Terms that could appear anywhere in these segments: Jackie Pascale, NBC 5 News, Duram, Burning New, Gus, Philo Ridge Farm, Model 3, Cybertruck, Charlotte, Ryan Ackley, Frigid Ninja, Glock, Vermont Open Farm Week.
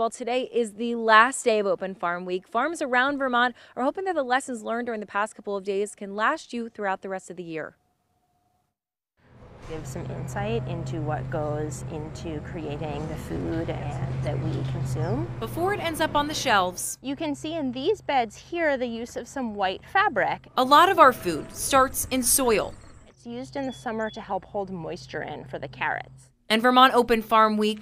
basketball. Today is the last day of Open Farm Week. Farms around Vermont are hoping that the lessons learned during the past couple of days can last you throughout the rest of the year. Give some insight into what goes into creating the food and that we consume before it ends up on the shelves. You can see in these beds here the use of some white fabric. A lot of our food starts in soil. It's used in the summer to help hold moisture in for the carrots. And Vermont Open Farm Week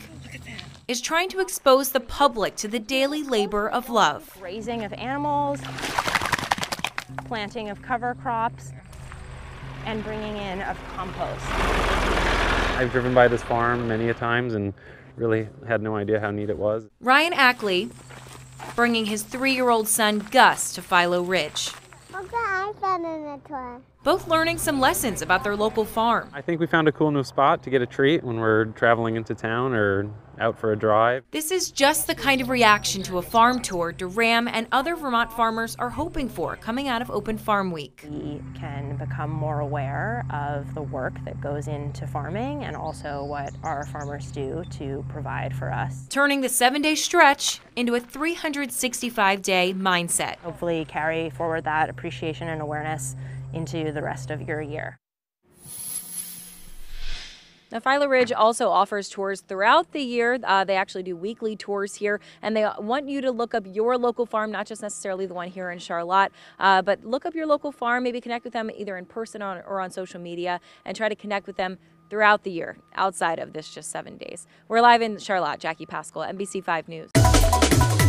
is trying to expose the public to the daily labor of love. Raising of animals, planting of cover crops, and bringing in of compost. I've driven by this farm many a times and really had no idea how neat it was. Ryan Ackley bringing his 3-year-old son Gus to Philo Ridge. Both learning some lessons about their local farm. I think we found a cool new spot to get a treat when we're traveling into town or out for a drive. This is just the kind of reaction to a farm tour Duram and other Vermont farmers are hoping for coming out of Open Farm Week. We can become more aware of the work that goes into farming and also what our farmers do to provide for us. Turning the 7-day stretch into a 365-day mindset. Hopefully carry forward that appreciation and awareness into the rest of your year. Now, Philo Ridge also offers tours throughout the year. They actually do weekly tours here, and they want you to look up your local farm, not just necessarily the one here in Charlotte, but look up your local farm, maybe connect with them either in person or on social media, and try to connect with them throughout the year, outside of this just 7 days. We're live in Charlotte. Jackie Pascale, NBC 5 News.